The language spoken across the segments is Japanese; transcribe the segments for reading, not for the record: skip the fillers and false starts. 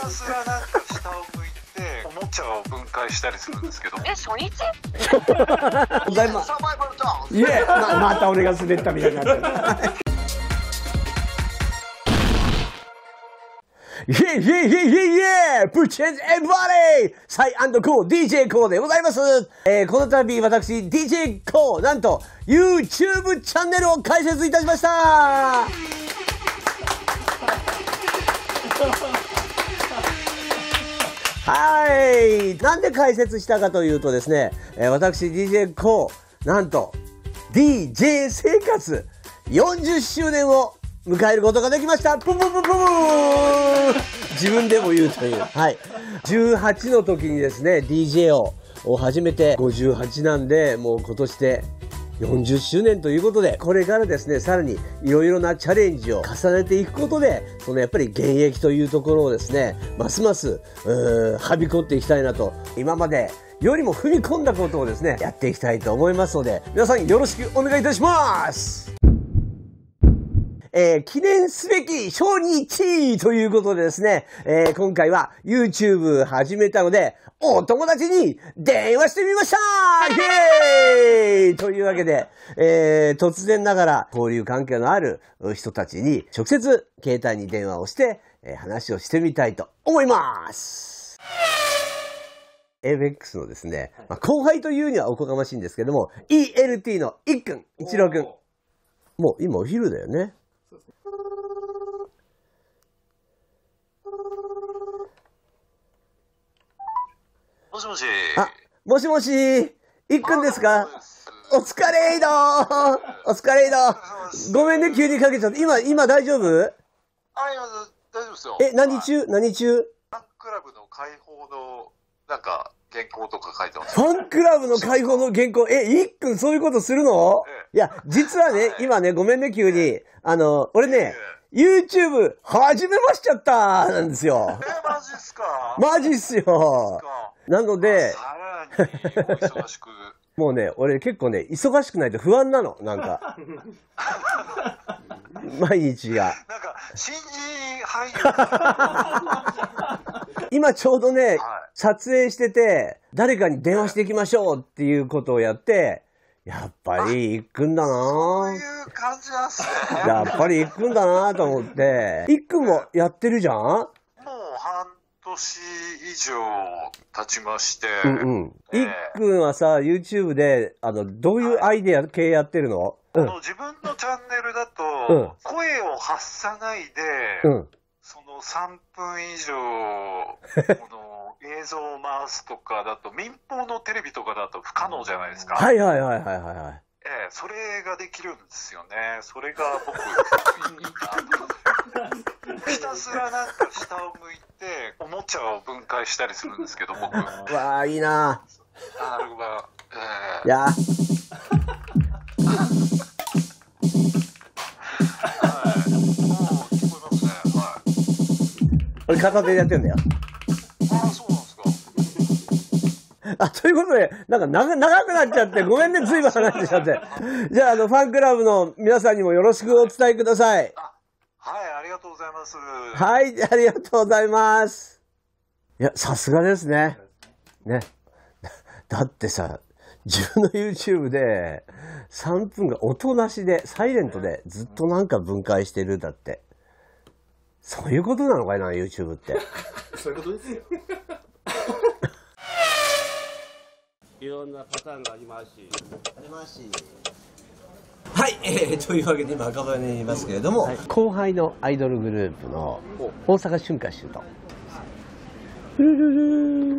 たすらなんか下を向いておもちゃを分解したりするんですけど。え、初日？サバイバルダンス。いえ、また俺が滑ったみたいになってる。イェイイェイイェイイェイイェイ！プチェンジエブバディ！サイ&コー DJKOO でございます。この度私 DJKOO なんと YouTube チャンネルを開設いたしました。はい。なんで開設したかというとですね、私 DJKOO なんと DJ 生活40周年を迎えることができました。プンプンプンプン自分でも言うという。はい、18の時にですね DJ を始めて58なんで、もう今年で40周年ということで、これからですねさらにいろいろなチャレンジを重ねていくことで、そのやっぱり現役というところをですねますますはびこっていきたいなと、今までよりも踏み込んだことをですねやっていきたいと思いますので、皆さんよろしくお願いいたします。記念すべき初日ということでですね、今回は YouTube 始めたので、お友達に電話してみましたイエーイというわけで、突然ながら交流関係のある人たちに直接携帯に電話をして、話をしてみたいと思います。ABEX のですね、まあ、後輩というにはおこがましいんですけども、ELT のいっくん、一郎くん。もう今お昼だよね。もしもし。あ、もしもし。いっくんですか？お疲れいどー。お疲れいどー。ごめんね、急にかけちゃって。今大丈夫？あ、今大丈夫ですよ。え、何中？何中？ファンクラブの解放の、なんか、原稿とか書いてます。ファンクラブの解放の原稿。え、いっくんそういうことするの？いや、実はね、今ね、ごめんね、急に。俺ね、YouTube 始めましちゃったーなんですよ。マジっすか？マジっすよ。なので、忙しくもうね、俺結構ね、忙しくないと不安なの、なんか。毎日が。なんか、新人俳優。今ちょうどね、はい、撮影してて、誰かに電話していきましょうっていうことをやって、やっぱりいっくんだなぁ。そういう感じなんすね。やっぱりいっくんだなぁと思って。いっくんもやってるじゃん？もう半年以上経ちまして。うんうん。いっくんはさ、YouTube で、どういうアイデア系やってるの？自分のチャンネルだと、声を発さないで、その3分以上、映像を回すとかだと、民放のテレビとかだと不可能じゃないですか。はいはいはいはいはい。それができるんですよね。それが僕、ひたすらなんか下を向いて、おもちゃを分解したりするんですけど、僕。わあ、いいなぁ。アルバ、いやはい。もう聞こえますね。はい。俺、片手でやってんだよ。あ、ということで、なんか長くなっちゃって、ごめんね、ずいぶん話しちゃって。じゃあ、ファンクラブの皆さんにもよろしくお伝えください。はい、ありがとうございます。はい、ありがとうございます。いや、さすがですね。ね。だってさ、自分の YouTube で、3分が音なしで、サイレントで、ずっとなんか分解してるだって。そういうことなのかいな、YouTube って。そういうことですよ。いろんなパターンがありますし。はい、というわけで今赤羽にいますけれども、はい、後輩のアイドルグループの大阪春夏秋冬。プルルル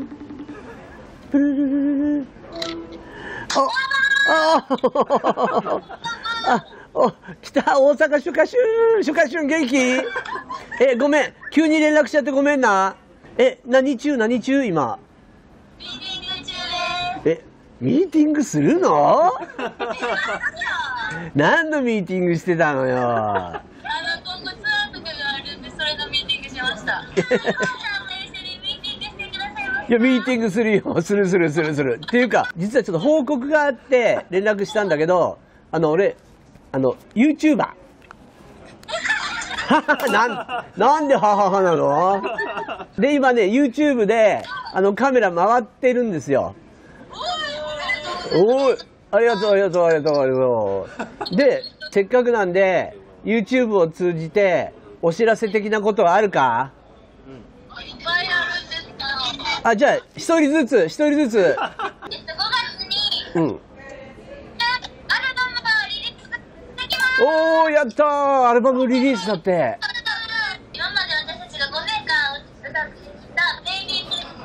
ープルルルルー。ああお来た大阪春夏秋冬春夏秋冬元気？ごめん急に連絡しちゃってごめんな。何中今？ミーティングするの？何のミーティングしてたのよ。今後ツアーとかがあるんで、それのミーティングしました。いや、ミーティングするよ。する。っていうか、実はちょっと報告があって連絡したんだけど、俺、YouTuber。なんでハハハなの？で、今ね、YouTube で、カメラ回ってるんですよ。おー、ありがとう、ありがとう、ありがとう、ありがとう。で、せっかくなんで、YouTube を通じて、お知らせ的なことはあるか？いっぱいあるんですけど。あ、じゃあ、一人ずつ、一人ずつ。5月に、うん。おー、やったー、アルバムリリースだって。今まで私たちが5年間歌ってきた「ベイビ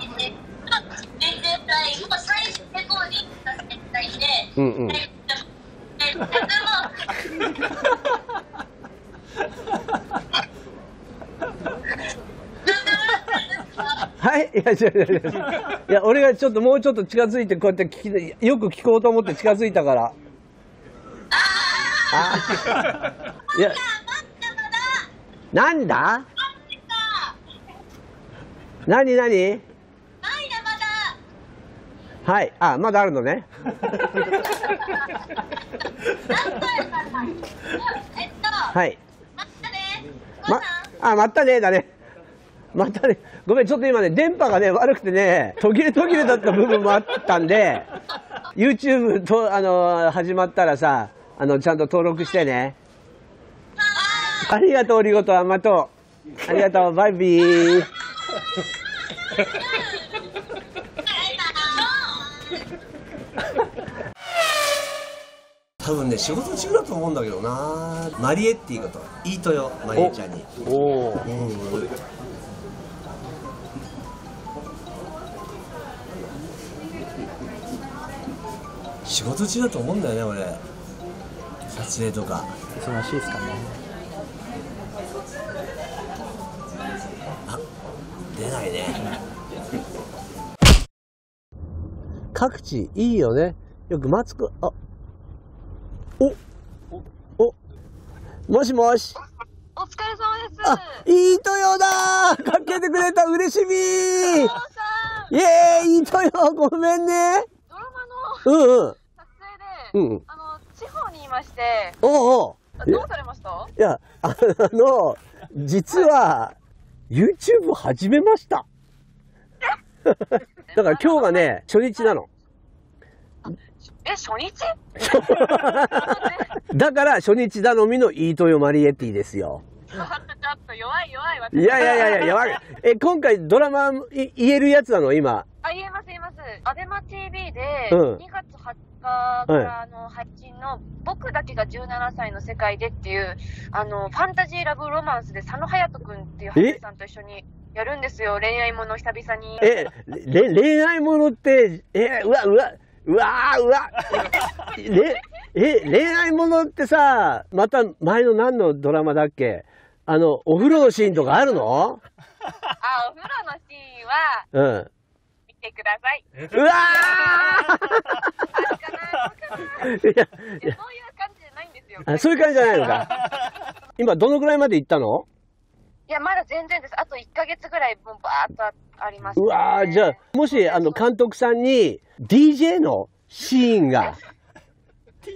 ーベイビー」って全然最後最終レコーディングさせていただいて、うんうん、はい、いや違う違う違う、いや俺がちょっともうちょっと近づいてこうやって聞きよく聞こうと思って近づいたから。いや、なんだ？何何？はい、あ、まだあるのね。はい。ま、あ、またねだね。またね。ごめん、ちょっと今ね、電波がね、悪くてね、途切れだった部分もあったんで、YouTube と始まったらさ。ちゃんと登録してね。ありがとう、リゴと甘と。ありがとう、バイビー。多分ね、仕事中だと思うんだけどな。マリエっていうこと、いいとよ、マリエちゃんに。おお。仕事中だと思うんだよね、俺。撮影とか忙しいですかね。あ、出ないね。各地いいよね。よくマツコ、あ、お、もしもし。お疲れ様です。あ、いいとよだー。かけてくれた、嬉しみー。イエーイ、いいとよ、ごめんね。ドラマの撮影で、うん。おうおう、どうされました？いや、実は、YouTube を始めました。だから今日がね、初日なの。え、初日だから、初日頼みのイートヨマリエティですよ。ちょっと弱い私。いやいやいやいや、弱い。え、今回ドラマ言えるやつなの、今。あ、言えます、言えます。abema TV で、2月8日、から配信の「僕だけが17歳の世界で」っていうファンタジーラブロマンスで佐野勇斗君っていう俳優さんと一緒にやるんですよ。恋愛もの久々に。え、恋愛ものって、え、うわえ、恋愛ものってさ、また前の何のドラマだっけ、お風呂のシーンとかあるの？あ、お風呂のシーンは、うん、見てください。うわいや、そういう感じじゃないんですよ。あ、そういう感じじゃないのか。今どのぐらいまで行ったの？いや、まだ全然です。あと1ヶ月ぐらい、もうバーっとあります、ね。うわー、じゃあもし監督さんに DJ のシーンがて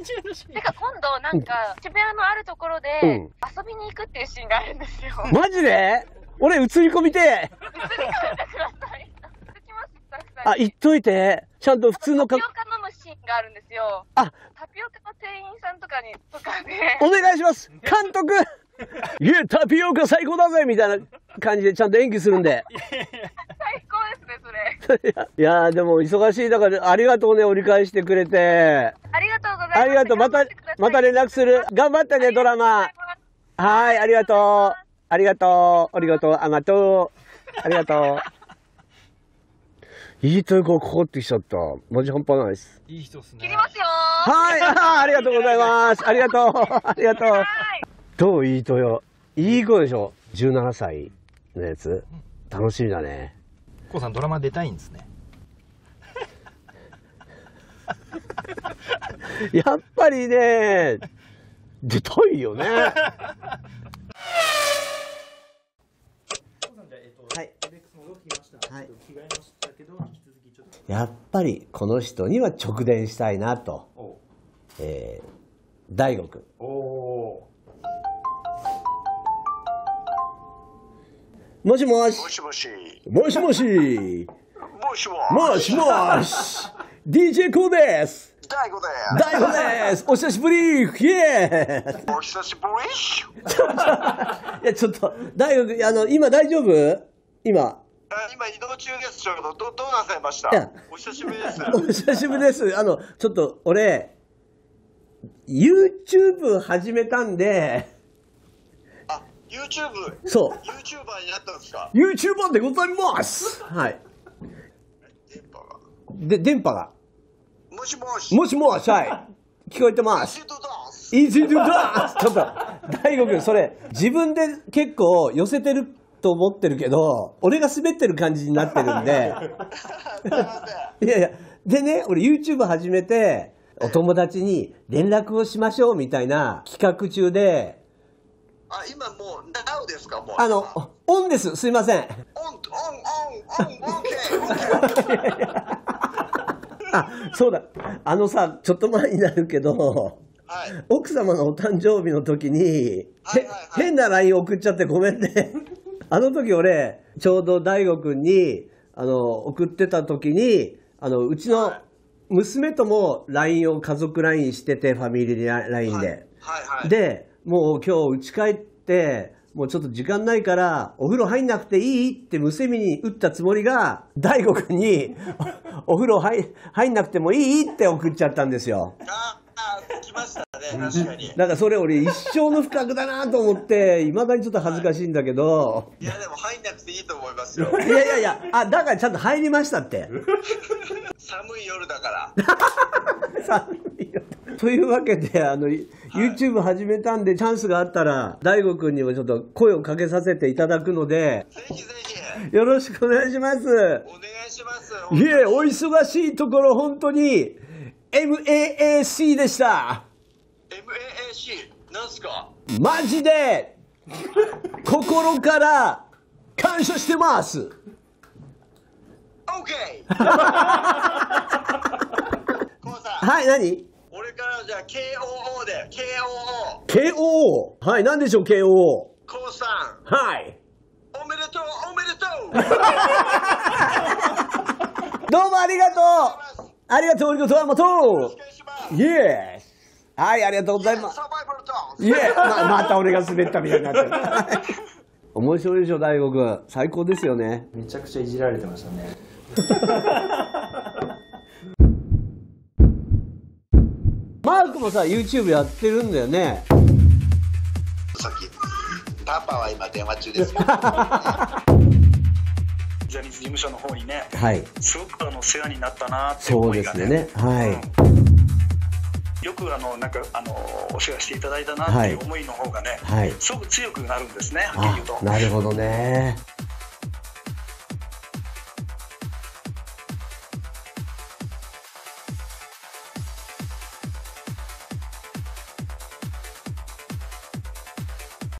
か今度なんか渋谷のあるところで遊びに行くっていうシーンがあるんですよ。マジで？俺映り込みてえ。映り込んでください。あ、言っといて。ちゃんと普通のタピオカ飲むシーンがあるんですよ。あ、タピオカの店員さんとかにとかね、お願いします監督。いや、タピオカ最高だぜみたいな感じでちゃんと演技するんで。最高ですね、それ。いやー、でも忙しいだからありがとうね、折り返してくれて。ありがとうございます。ありがとう。また連絡する。頑張ってね、ドラマ。はい、ありがとう、ありがとう、ありがとう、あまとう、ありがとう。いいとこかかってきちゃった。マジ半端ないです。いい人っすね。切りますよー。はい、ありがとうございます。ありがとう。ありがとう。どう、いいとよ。いい子でしょ。17歳のやつ。楽しみだね。こうさん、ドラマ出たいんですね。やっぱりね、出たいよね。はい、やっぱりこの人には直伝したいなと。大悟君。もしもし。もしもし。もしもしもしもし DJKOO です。DJKOO です。お久しぶり。お久しぶり。いやちょっと大学今大丈夫？今移動中です。ちょうどどうなさいました？お久しぶりです。お久しぶりです。ちょっと俺 YouTube 始めたんで。YouTube？ そう。YouTuber になったんですか？ YouTuber でございます。はい。電波が。もしもし。もしもし、はい。聞こえてます。Easy to dance! ちょっと、大吾君、それ、自分で結構寄せてると思ってるけど、俺が滑ってる感じになってるんで。いやいや、でね、俺 YouTube 始めて、お友達に連絡をしましょうみたいな企画中で、今もう、NOW ですか？もうオンです。すいません。オン、そうだ、さ、ちょっと前になるけど、はい、奥様のお誕生日の時に、変な LINE 送っちゃってごめんね。時俺、ちょうど大吾君に送ってた時に、うちの娘とも LINE を家族 LINE してて、ファミリー LINE で。でもう今日家帰ってもうちょっと時間ないからお風呂入んなくていいって娘に打ったつもりが大吾君にお風呂入んなくてもいいって送っちゃったんですよ。あ、来ましたね。確かに。なんかそれ俺一生の不覚だなと思っていまだにちょっと恥ずかしいんだけど。いやでも入んなくていいと思いますよ。いやいやいや、だからちゃんと入りましたって。寒い夜だから寒い夜。というわけでYouTube 始めたんで、チャンスがあったら大吾君にもちょっと声をかけさせていただくので、ぜひぜひよろしくお願いします。お願いします。いえ、お忙しいところ本当に MAAC でした。 MAAC なんすか？マジで心から感謝してます。 OK はい、何？俺からじゃあ KOO で KOO。 はい、何でしょう KOO。 コウさん、はい、おめでとうおめでとう。どうもありがとうありがとうありがとうありがとう。イエー、はい、ありがとうございます。イエー、また俺が滑ったみたいになってる。面白いでしょ大吾君、最高ですよね。めちゃくちゃいじられてましたね。マークもさ YouTube やってるんだよね。さっきパパは今電話中ですけど、ね、ジャニーズ事務所の方にね、はい、すごく世話になったなって思いが ね、はい、うん、よくなんかお世話していただいたなっていう思いの方がね、はいはい、すごく強くなるんですね。はっきり言うと。なるほどね。